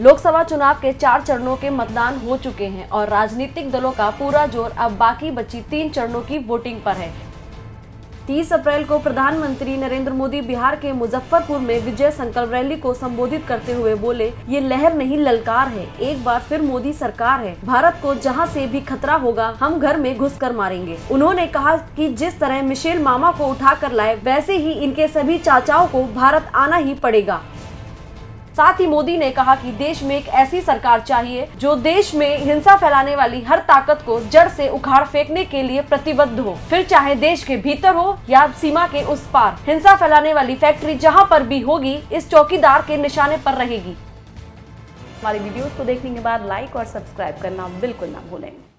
लोकसभा चुनाव के 4 चरणों के मतदान हो चुके हैं और राजनीतिक दलों का पूरा जोर अब बाकी बची 3 चरणों की वोटिंग पर है। 30 अप्रैल को प्रधानमंत्री नरेंद्र मोदी बिहार के मुजफ्फरपुर में विजय संकल्प रैली को संबोधित करते हुए बोले, ये लहर नहीं ललकार है, एक बार फिर मोदी सरकार है, भारत को जहां से भी खतरा होगा हम घर में घुसकर मारेंगे। उन्होंने कहा कि जिस तरह मिशेल मामा को उठाकर लाए वैसे ही इनके सभी चाचाओं को भारत आना ही पड़ेगा। साथ ही मोदी ने कहा कि देश में एक ऐसी सरकार चाहिए जो देश में हिंसा फैलाने वाली हर ताकत को जड़ से उखाड़ फेंकने के लिए प्रतिबद्ध हो, फिर चाहे देश के भीतर हो या सीमा के उस पार। हिंसा फैलाने वाली फैक्ट्री जहां पर भी होगी इस चौकीदार के निशाने पर रहेगी। हमारे वीडियोस को देखने के बाद लाइक और सब्सक्राइब करना बिल्कुल ना भूलें।